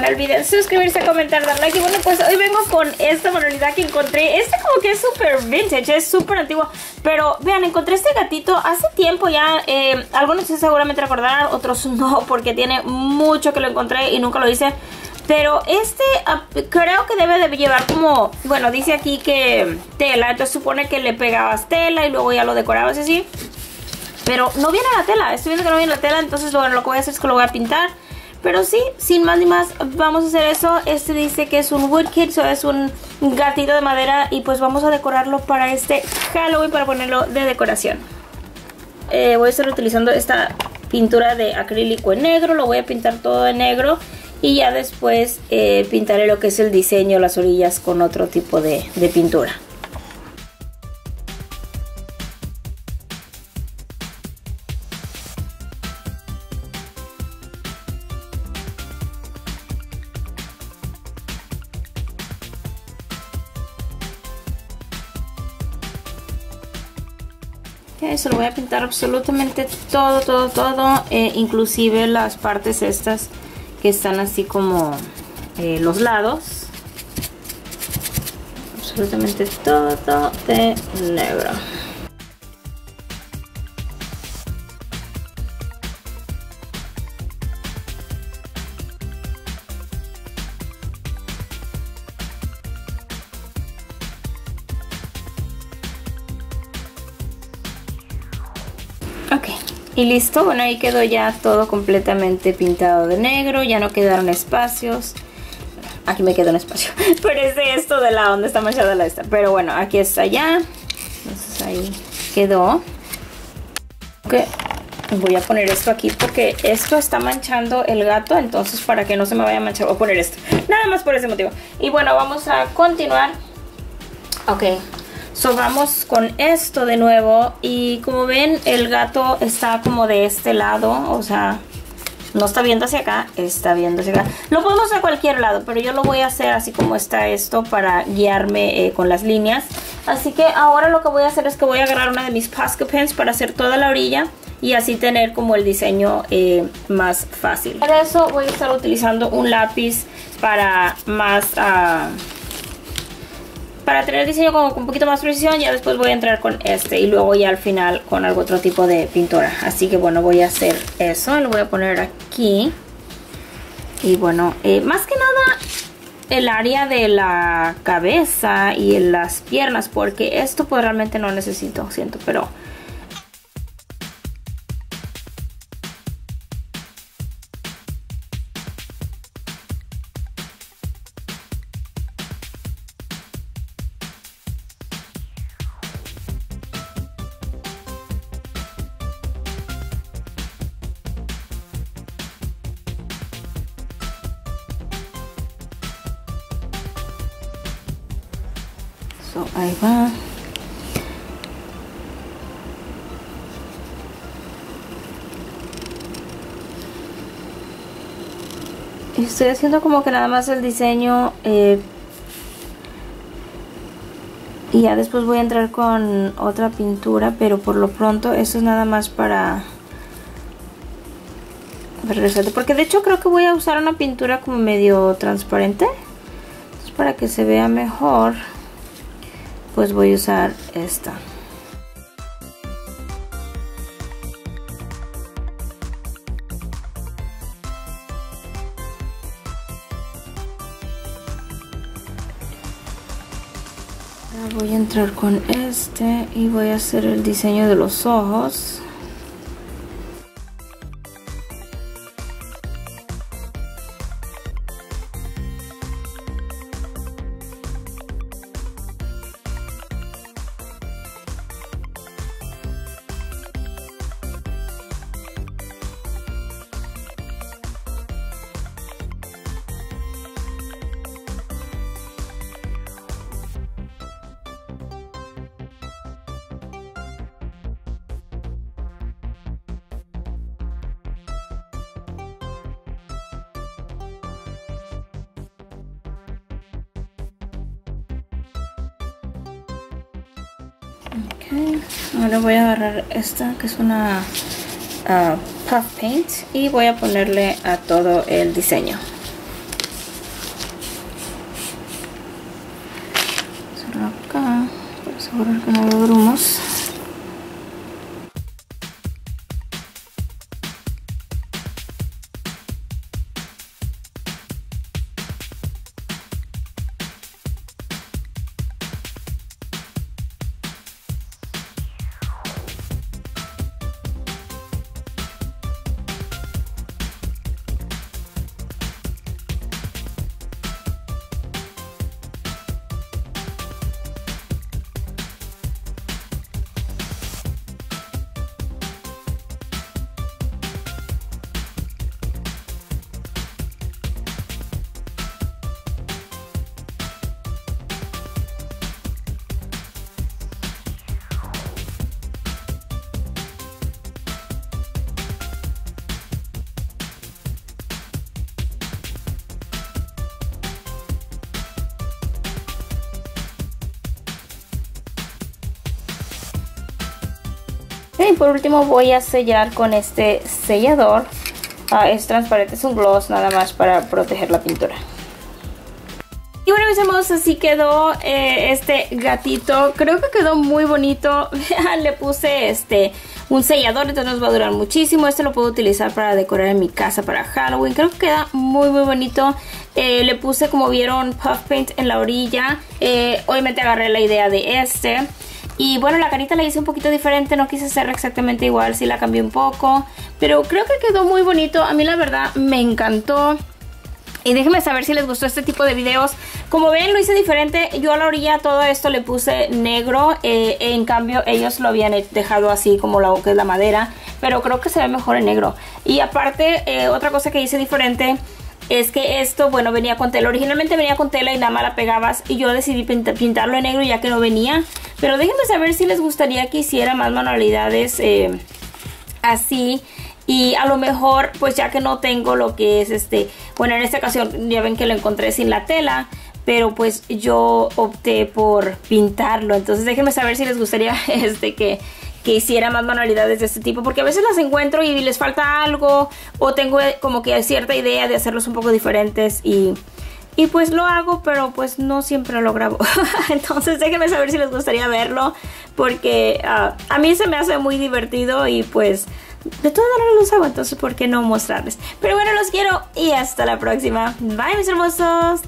favor no olviden suscribirse, comentar, dar like. Y bueno, pues hoy vengo con esta manualidad que encontré. Este como que es súper vintage, es súper antiguo, pero vean, encontré este gatito hace tiempo ya. Algunos seguramente recordarán, otros no, porque tiene mucho que lo encontré y nunca lo hice. Pero este creo que debe de llevar como, bueno, dice aquí que tela. Entonces supone que le pegabas tela y luego ya lo decorabas y así. Pero no viene la tela, estoy viendo que no viene la tela. Entonces bueno, lo que voy a hacer es que lo voy a pintar. Pero sí, sin más ni más, vamos a hacer eso. Este dice que es un woodkid, o es un gatito de madera. Y pues vamos a decorarlo para este Halloween, para ponerlo de decoración. Voy a estar utilizando esta pintura de acrílico en negro. Lo voy a pintar todo de negro. Y ya después pintaré lo que es el diseño, las orillas con otro tipo de pintura. Eso lo voy a pintar absolutamente todo, todo, todo, inclusive las partes estas que están así como los lados. Absolutamente todo de negro. Y listo, bueno, ahí quedó ya todo completamente pintado de negro, ya no quedaron espacios. Aquí me quedó un espacio, pero es de esto de la onda, está manchada la esta. Pero bueno, aquí está ya, entonces ahí quedó. Okay. Voy a poner esto aquí porque esto está manchando el gato, entonces para que no se me vaya a manchar, voy a poner esto. Nada más por ese motivo. Y bueno, vamos a continuar. Ok. So, vamos con esto de nuevo y como ven el gato está como de este lado, o sea, no está viendo hacia acá, está viendo hacia acá. Lo podemos hacer a cualquier lado, pero yo lo voy a hacer así como está esto para guiarme con las líneas. Así que ahora lo que voy a hacer es que voy a agarrar una de mis Posca Pens para hacer toda la orilla y así tener como el diseño más fácil. Para eso voy a estar utilizando un lápiz para más... para tener el diseño como con un poquito más precisión. Ya después voy a entrar con este y luego ya al final con algún otro tipo de pintura. Así que bueno, voy a hacer eso, lo voy a poner aquí. Y bueno, más que nada el área de la cabeza y en las piernas, porque esto pues realmente no necesito, siento, pero... Ahí va. Estoy haciendo como que nada más el diseño y ya después voy a entrar con otra pintura, pero por lo pronto eso es nada más para resaltar, porque de hecho creo que voy a usar una pintura como medio transparente. Entonces, para que se vea mejor, pues voy a usar esta. Ahora voy a entrar con este y voy a hacer el diseño de los ojos. Okay. Ahora voy a agarrar esta que es una puff paint y voy a ponerle a todo el diseño. Por que no haya grumos. Y por último voy a sellar con este sellador. Es transparente, es un gloss nada más para proteger la pintura. Y bueno, mis hermosos, así quedó este gatito. Creo que quedó muy bonito. Le puse un sellador, entonces nos va a durar muchísimo. Este lo puedo utilizar para decorar en mi casa para Halloween. Creo que queda muy muy bonito. Le puse, como vieron, puff paint en la orilla. Obviamente agarré la idea de este. Y bueno, la carita la hice un poquito diferente, no quise hacerla exactamente igual, sí la cambié un poco. Pero creo que quedó muy bonito, a mí la verdad me encantó. Y déjenme saber si les gustó este tipo de videos. Como ven, lo hice diferente, yo a la orilla todo esto le puse negro. En cambio ellos lo habían dejado así como lo que es la madera, pero creo que se ve mejor en negro. Y aparte, otra cosa que hice diferente es que esto, bueno, venía con tela. Originalmente venía con tela y nada más la pegabas. Y yo decidí pintarlo en negro ya que no venía. Pero déjenme saber si les gustaría que hiciera más manualidades así. Y a lo mejor, pues ya que no tengo lo que es bueno, en esta ocasión ya ven que lo encontré sin la tela, pero pues yo opté por pintarlo. Entonces déjenme saber si les gustaría que hiciera más manualidades de este tipo, porque a veces las encuentro y les falta algo o tengo como que cierta idea de hacerlos un poco diferentes y pues lo hago, pero pues no siempre lo grabo. Entonces déjenme saber si les gustaría verlo, porque a mí se me hace muy divertido y pues de todas maneras los hago, entonces ¿por qué no mostrarles? Pero bueno, los quiero y hasta la próxima. Bye, mis hermosos.